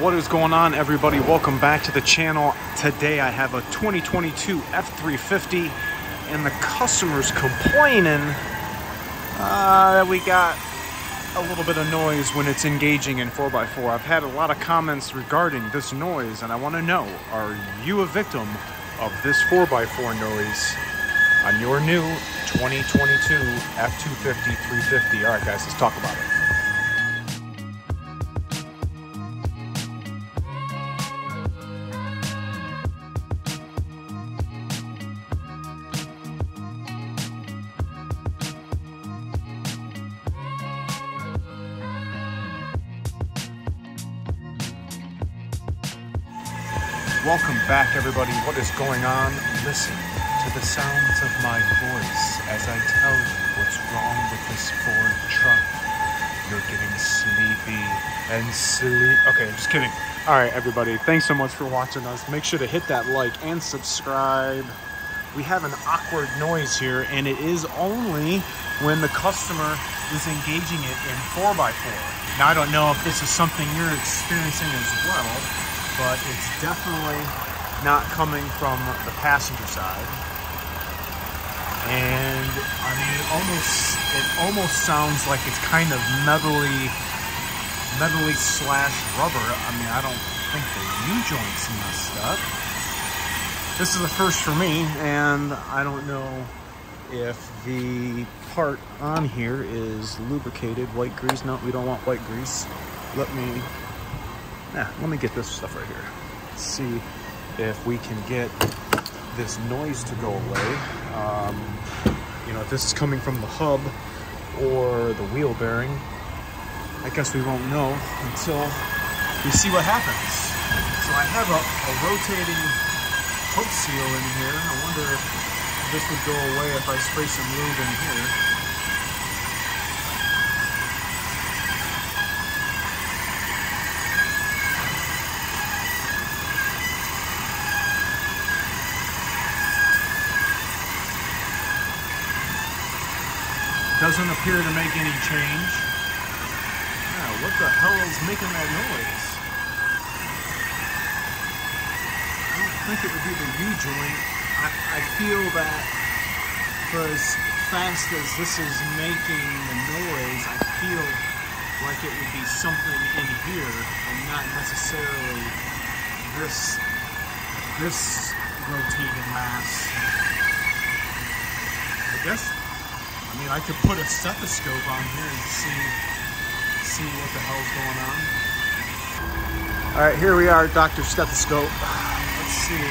What is going on, everybody? Welcome back to the channel. Today I have a 2022 F350 and the customer's complaining that we got a little bit of noise when it's engaging in 4x4. I've had a lot of comments regarding this noise, and I want to know, are you a victim of this 4x4 noise on your new 2022 F250 350? All right, guys, let's talk about it. Welcome back, everybody. What is going on? Listen to the sounds of my voice as I tell you what's wrong with this Ford truck. You're getting sleepy and silly. Okay, I'm just kidding. All right, everybody. Thanks so much for watching us. Make sure to hit that like and subscribe. We have an awkward noise here, and it is only when the customer is engaging it in 4x4. Now, I don't know if this is something you're experiencing as well, but it's definitely not coming from the passenger side. And I mean, it almost sounds like it's kind of metally slash rubber. I mean, I don't think the U-joint's messed up. This is the first for me, and I don't know if the part on here is lubricated. White grease? No, we don't want white grease. Let me get this stuff right here. Let's see if we can get this noise to go away. You know, if this is coming from the hub or the wheel bearing, I guess we won't know until we see what happens. So I have a rotating hook seal in here. I wonder if this would go away if I spray some lube in here. Doesn't appear to make any change. Yeah, what the hell is making that noise? I don't think it would be the U-joint. I feel that for as fast as this is making the noise, I feel like it would be something in here and not necessarily this rotating mass. I guess. I mean, I could put a stethoscope on here and see what the hell's going on. All right, here we are, Dr. Stethoscope. Let's see. You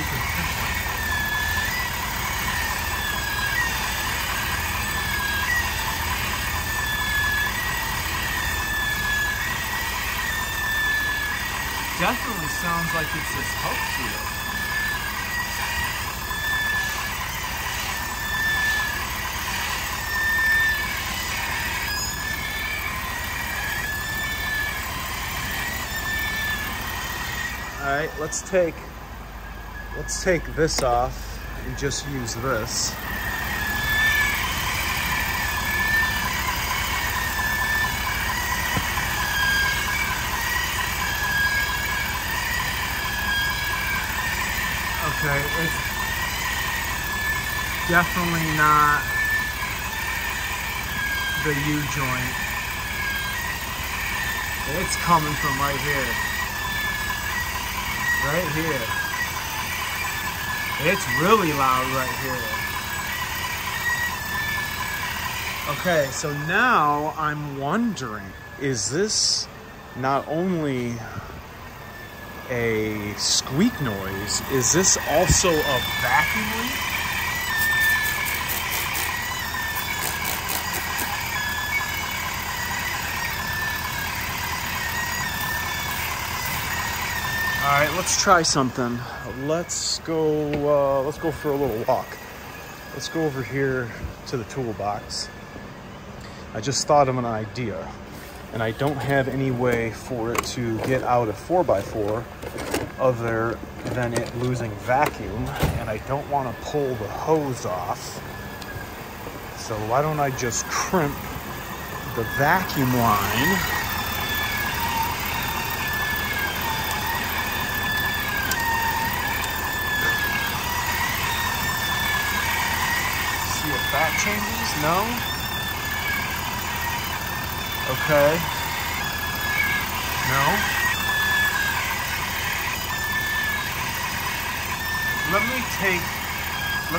can pinpoint it. Definitely sounds like it's this hook seal. All right, let's take this off and just use this. Okay, it's definitely not the U-joint. It's coming from right here. Right here. It's really loud right here. Okay, so now I'm wondering, is this not only a squeak noise, is this also a vacuum leak? All right, let's try something. Let's go for a little walk. Let's go over here to the toolbox. I just thought of an idea, and I don't have any way for it to get out of 4x4 other than it losing vacuum, and I don't want to pull the hose off. So why don't I just crimp the vacuum line. See if that changes? No? Okay. No? Let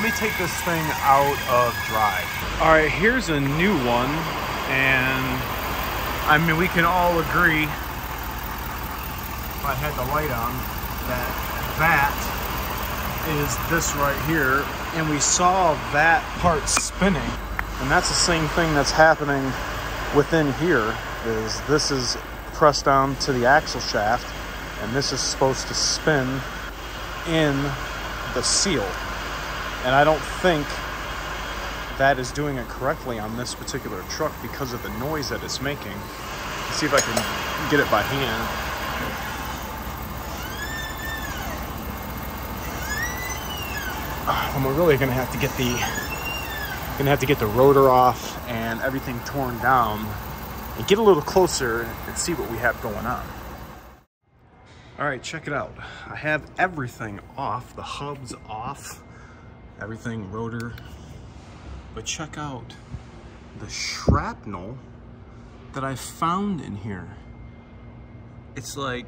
me take this thing out of drive. All right, here's a new one. And I mean, we can all agree, if I had the light on, that that is this right here. And we saw that part spinning. And that's the same thing that's happening within here, is this is pressed down to the axle shaft, and this is supposed to spin in the seal. And I don't think that is doing it correctly on this particular truck because of the noise that it's making. Let's see if I can get it by hand. I'm really gonna have to get the rotor off and everything torn down and get a little closer and see what we have going on. All right, check it out. I have everything off, the hubs off, everything, rotor, but check out the shrapnel that I found in here. It's like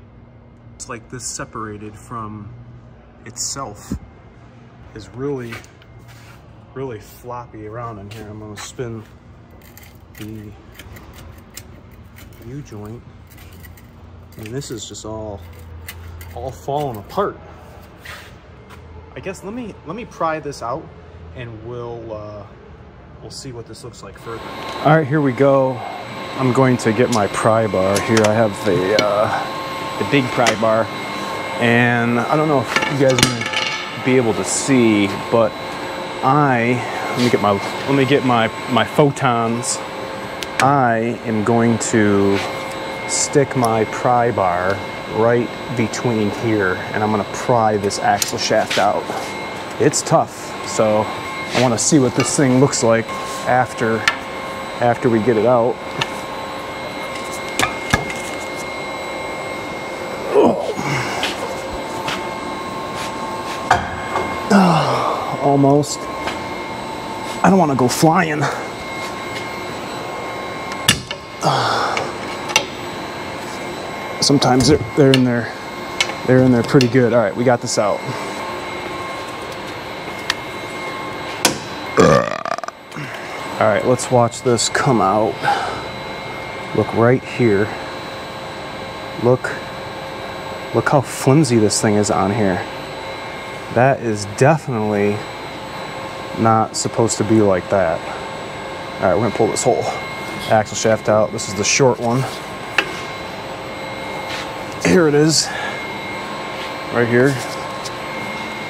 this separated from itself is really, really floppy around in here. I'm gonna spin the U-joint. I mean, this is just all falling apart. I guess let me pry this out and we'll see what this looks like further. All right, here we go. I'm going to get my pry bar here. I have the big pry bar, and I don't know if you guys will be able to see, but let me get my photons. I am going to stick my pry bar right between here, and I'm gonna pry this axle shaft out. It's tough, so I want to see what this thing looks like after we get it out. Oh. Almost. I don't want to go flying. Sometimes they're in there pretty good. All right, we got this out. All right, let's watch this come out. Look right here. Look how flimsy this thing is on here. That is definitely not supposed to be like that. All right, we're gonna pull this whole axle shaft out. This is the short one. Here it is, right here.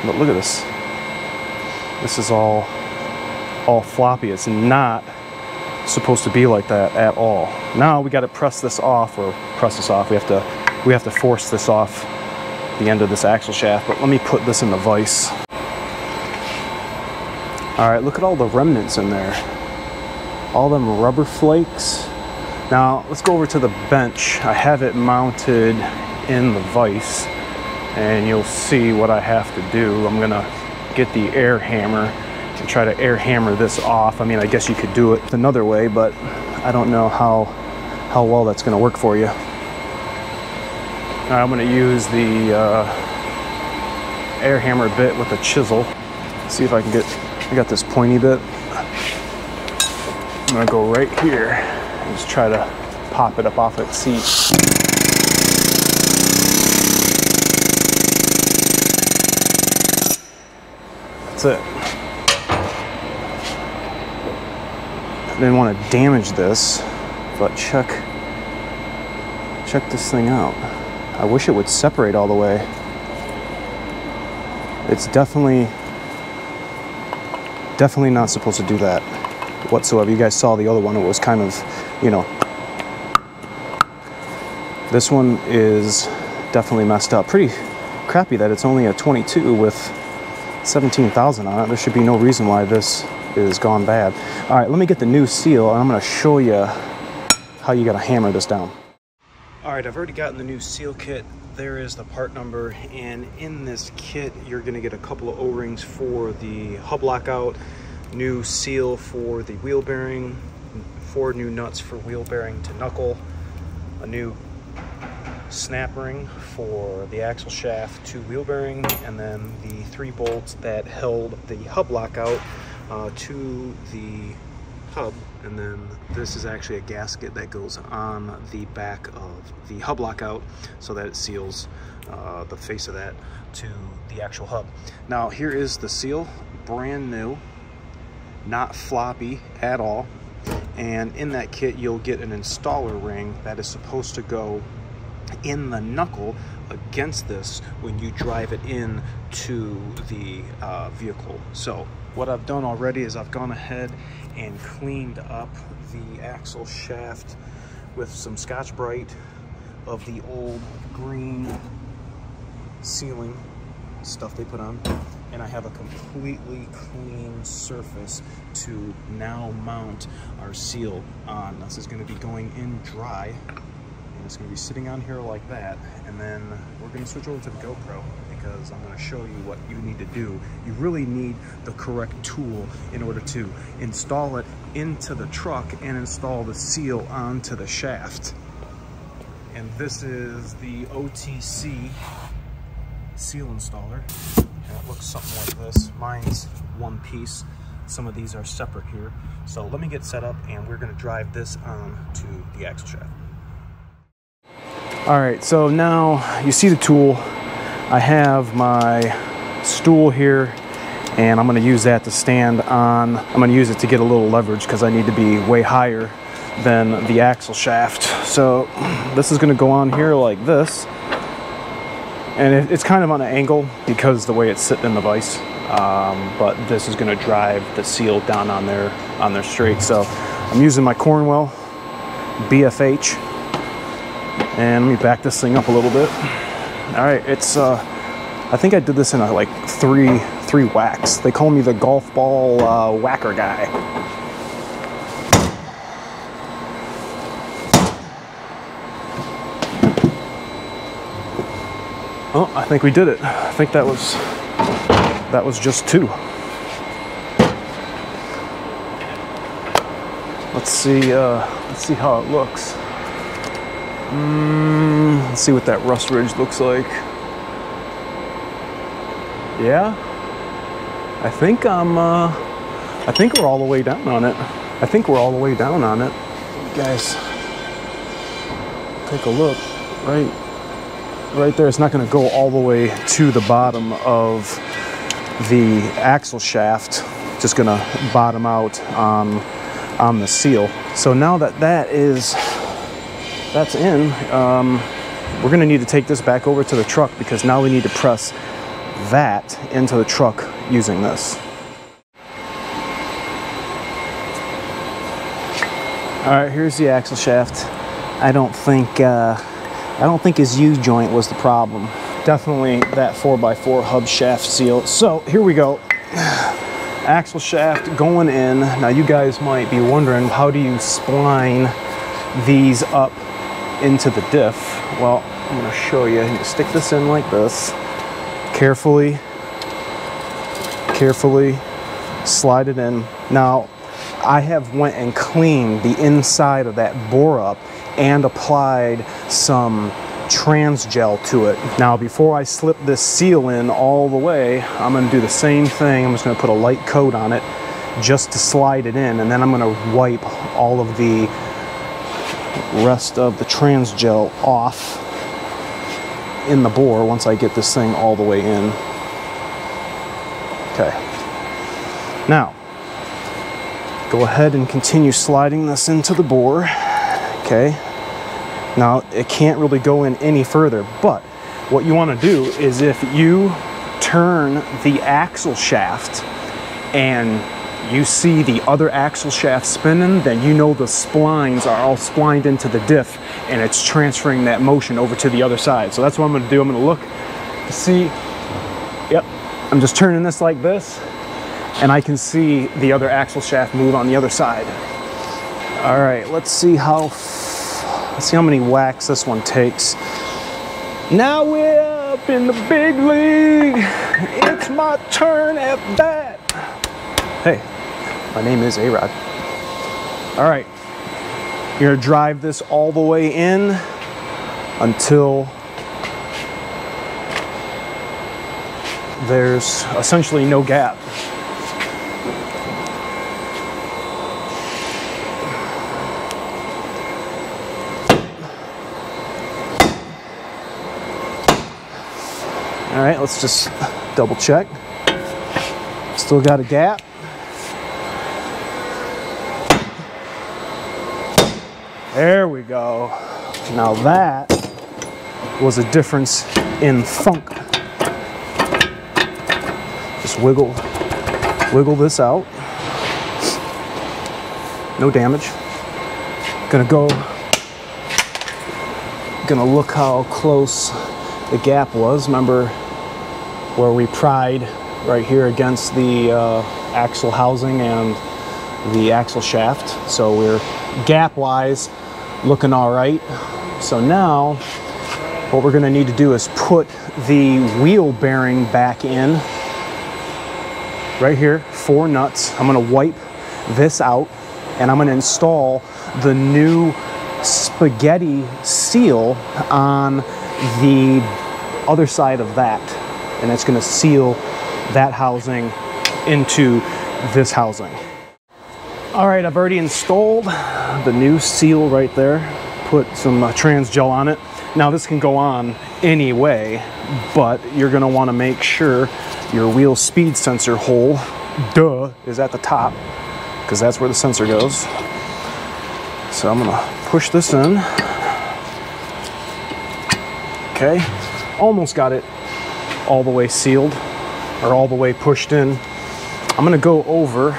But look at this. This is all floppy. It's not supposed to be like that at all. Now we got to press this off. We have to force this off the end of this axle shaft. But let me put this in the vise. All right, look at all the remnants in there. All them rubber flakes. Now let's go over to the bench. I have it mounted in the vise, and you'll see what I have to do. I'm gonna get the air hammer and try to air hammer this off. I mean, I guess you could do it another way, but I don't know how well that's going to work for you. All right, I'm going to use the air hammer bit with a chisel. See if I can get, I got this pointy bit. I'm going to go right here and just try to pop it up off its seat. That's it. I didn't want to damage this, but check this thing out. I wish it would separate all the way. It's definitely not supposed to do that whatsoever. You guys saw the other one, it was kind of, you know. This one is definitely messed up. Pretty crappy that it's only a 22 with 17,000 on it. There should be no reason why this is gone bad. All right, let me get the new seal, and I'm going to show you how you got to hammer this down. All right, I've already gotten the new seal kit. There is the part number, and in this kit you're going to get a couple of O-rings for the hub lockout, new seal for the wheel bearing, 4 new nuts for wheel bearing to knuckle, a new snap ring for the axle shaft to wheel bearing, and then the 3 bolts that held the hub lockout to the hub. And then this is actually a gasket that goes on the back of the hub lockout so that it seals the face of that to the actual hub. Now here is the seal, brand new, not floppy at all. And in that kit you'll get an installer ring that is supposed to go in the knuckle against this when you drive it in to the vehicle. So what I've done already is I've gone ahead and cleaned up the axle shaft with some Scotch-Brite of the old green sealing stuff they put on, and I have a completely clean surface to now mount our seal on. This is going to be going in dry. It's going to be sitting on here like that, and then we're going to switch over to the GoPro because I'm going to show you what you need to do. You really need the correct tool in order to install it into the truck and install the seal onto the shaft. And this is the OTC seal installer, and it looks something like this. Mine's one piece. Some of these are separate here. So let me get set up, and we're going to drive this on to the axle shaft. All right, so now you see the tool. I have my stool here, and I'm gonna use that to stand on. I'm gonna use it to get a little leverage because I need to be way higher than the axle shaft. So this is gonna go on here like this, and it's kind of on an angle because the way it's sitting in the vise, but this is gonna drive the seal down on there straight. So I'm using my Cornwell BFH. And let me back this thing up a little bit. All right, it's, I think I did this in like three whacks. They call me the golf ball whacker guy. Oh, I think we did it. I think that was just 2. Let's see how it looks. Let's see what that rust ridge looks like. Yeah, I think we're all the way down on it. You guys, take a look. Right there. It's not going to go all the way to the bottom of the axle shaft. Just going to bottom out on the seal. So now that's in, we're gonna need to take this back over to the truck because now we need to press that into the truck using this. All right, here's the axle shaft. I don't think his U-joint was the problem. Definitely that 4x4 hub shaft seal. So here we go. Axle shaft going in. Now you guys might be wondering, how do you spline these up into the diff? Well, I'm going to show you. You stick this in like this, carefully slide it in. Now I have went and cleaned the inside of that bore up and applied some trans gel to it. Now before I slip this seal in all the way, I'm going to do the same thing. I'm just going to put a light coat on it just to slide it in, and then I'm going to wipe all of the rest of the trans gel off in the bore once I get this thing all the way in. Okay, now go ahead and continue sliding this into the bore. Okay, now it can't really go in any further, but what you want to do is if you turn the axle shaft and you see the other axle shaft spinning, then you know the splines are all splined into the diff and it's transferring that motion over to the other side. So that's what I'm gonna do. I'm gonna look to see. Yep, I'm just turning this like this and I can see the other axle shaft move on the other side. All right, let's see how Let's see how many whacks this one takes. Now we're up in the big league. It's my turn at bat. Hey, my name is A-Rod. All right, you're gonna drive this all the way in until there's essentially no gap. All right, let's just double check. Still got a gap. There we go. Now that was a difference in funk. Just wiggle this out. No damage. Gonna look how close the gap was. Remember where we pried right here against the axle housing and the axle shaft. So we're gap-wise looking all right. So now what we're gonna need to do is put the wheel bearing back in right here, 4 nuts. I'm gonna wipe this out and I'm gonna install the new spaghetti seal on the other side of that. And it's gonna seal that housing into this housing. All right, I've already installed the new seal right there. Put some trans gel on it. Now this can go on any way, but you're gonna wanna make sure your wheel speed sensor hole, duh, is at the top, because that's where the sensor goes. So I'm gonna push this in. Okay, almost got it all the way sealed, or all the way pushed in. I'm gonna go over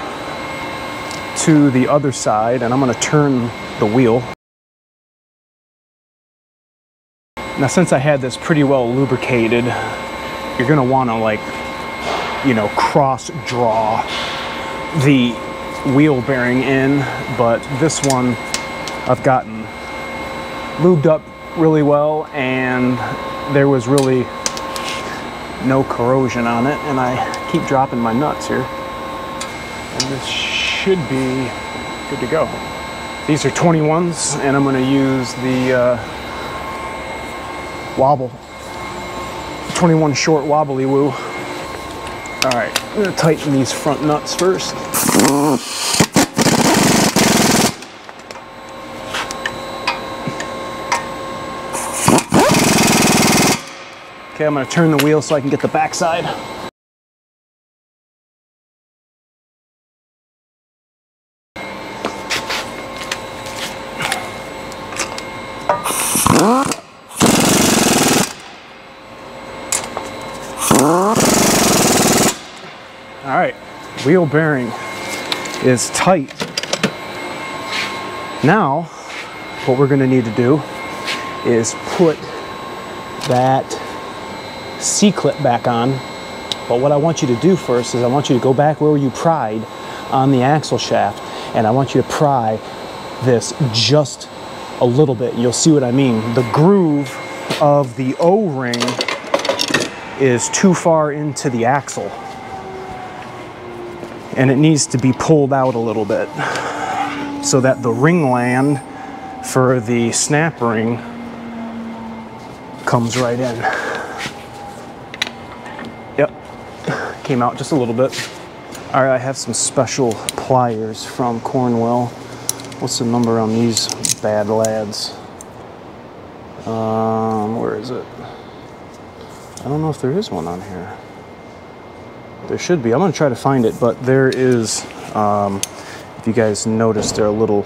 to the other side and I'm gonna turn the wheel. Now since I had this pretty well lubricated, you're gonna wanna, like, you know, cross draw the wheel bearing in, but this one I've gotten lubed up really well and there was really no corrosion on it, and I keep dropping my nuts here. And this should be good to go. These are 21s, and I'm going to use the wobble, 21 short wobbly woo. All right, I'm going to tighten these front nuts first. Okay, I'm going to turn the wheel so I can get the backside. Wheel bearing is tight. Now, what we're gonna need to do is put that C-clip back on. But what I want you to do first is I want you to go back where you pried on the axle shaft, and I want you to pry this just a little bit. You'll see what I mean. The groove of the O-ring is too far into the axle, and it needs to be pulled out a little bit so that the ring land for the snap ring comes right in. Yep, came out just a little bit. All right, I have some special pliers from Cornwell. What's the number on these bad lads? Where is it? I don't know if there is one on here. There should be. I'm going to try to find it, but there is, if you guys notice, they're a little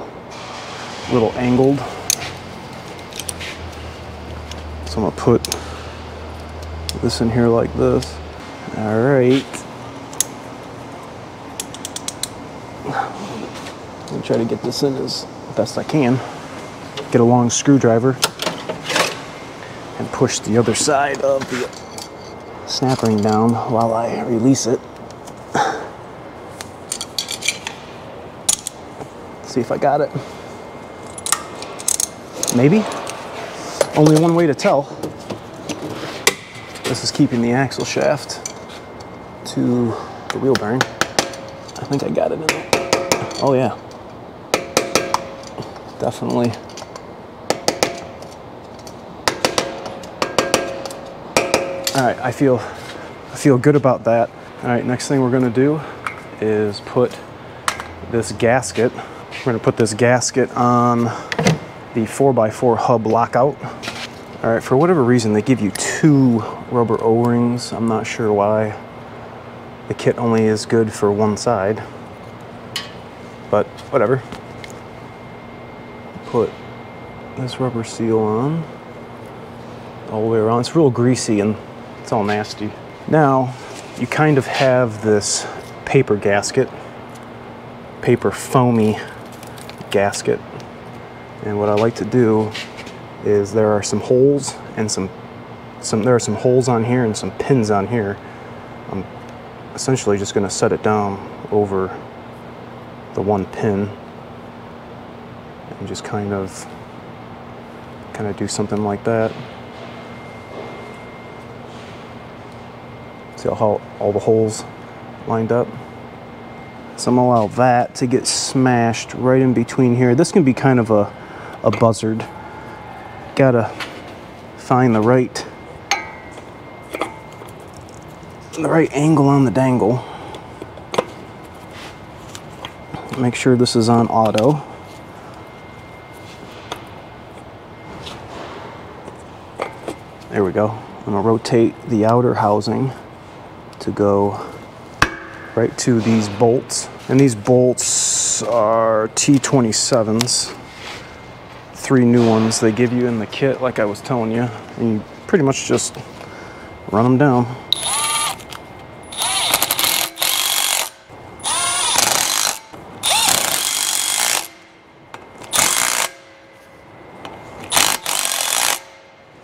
angled. So I'm going to put this in here like this. All right. I'm going to try to get this in as best I can. Get a long screwdriver and push the other side of the snap ring down while I release it. See if I got it. Maybe? Only one way to tell. This is keeping the axle shaft to the wheel bearing. I think I got it in there. Oh yeah. Definitely. All right, I feel good about that. All right, next thing we're gonna do is put this gasket. We're gonna put this gasket on the 4x4 hub lockout. All right, for whatever reason, they give you 2 rubber O-rings. I'm not sure why. The kit only is good for one side, but whatever. Put this rubber seal on all the way around. It's real greasy and it's all nasty. Now, you kind of have this paper gasket, paper foamy gasket. And what I like to do is there are some holes and there are some holes on here and some pins on here. I'm essentially just gonna set it down over the one pin and just kind of do something like that. See how all the holes lined up? So I'm gonna allow that to get smashed right in between here. This can be kind of a buzzard. Gotta find the right angle on the dangle. Make sure this is on auto. There we go. I'm gonna rotate the outer housing to go right to these bolts. And these bolts are T27s. 3 new ones they give you in the kit, like I was telling you. And you pretty much just run them down.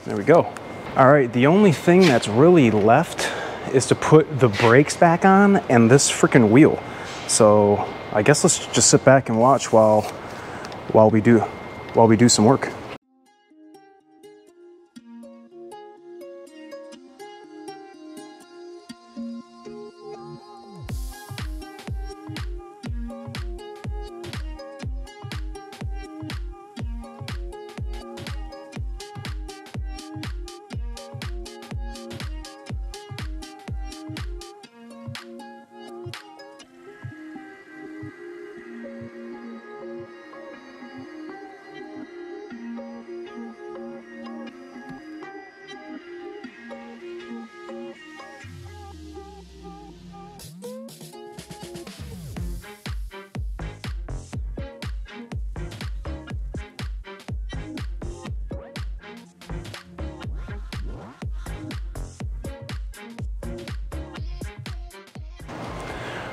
There we go. All right, the only thing that's really left is to put the brakes back on and this freaking wheel. So I guess let's just sit back and watch while we do some work.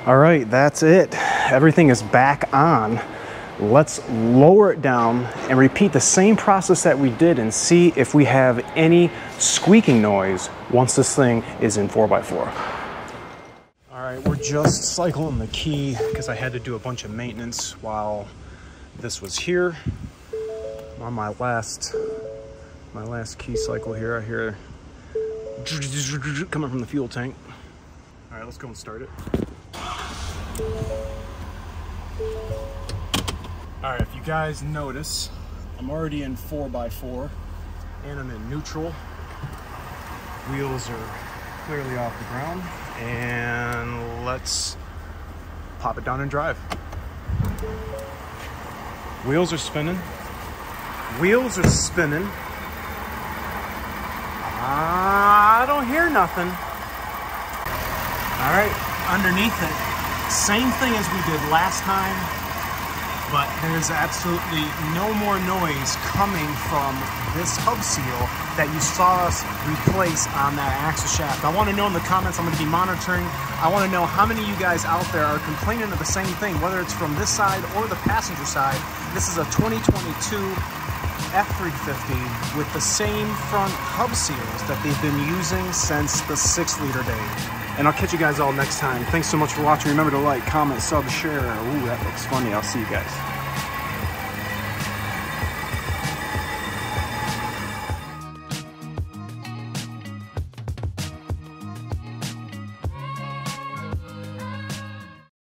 All right, that's it. Everything is back on. Let's lower it down and repeat the same process that we did and see if we have any squeaking noise once this thing is in 4x4. All right, we're just cycling the key because I had to do a bunch of maintenance while this was here. I'm on my last key cycle here. I hear coming from the fuel tank. All right, let's go and start it. All right, if you guys notice, I'm already in 4x4 and I'm in neutral. Wheels are clearly off the ground, and let's pop it down and drive. Wheels are spinning. Wheels are spinning. I don't hear nothing. All right, underneath it, same thing as we did last time. But there's absolutely no more noise coming from this hub seal that you saw us replace on that axle shaft. I want to know in the comments, I'm going to be monitoring. I want to know how many of you guys out there are complaining of the same thing, whether it's from this side or the passenger side. This is a 2022 F350 with the same front hub seals that they've been using since the 6-liter day. And I'll catch you guys all next time. Thanks so much for watching. Remember to like, comment, sub, share. Ooh, that looks funny. I'll see you guys.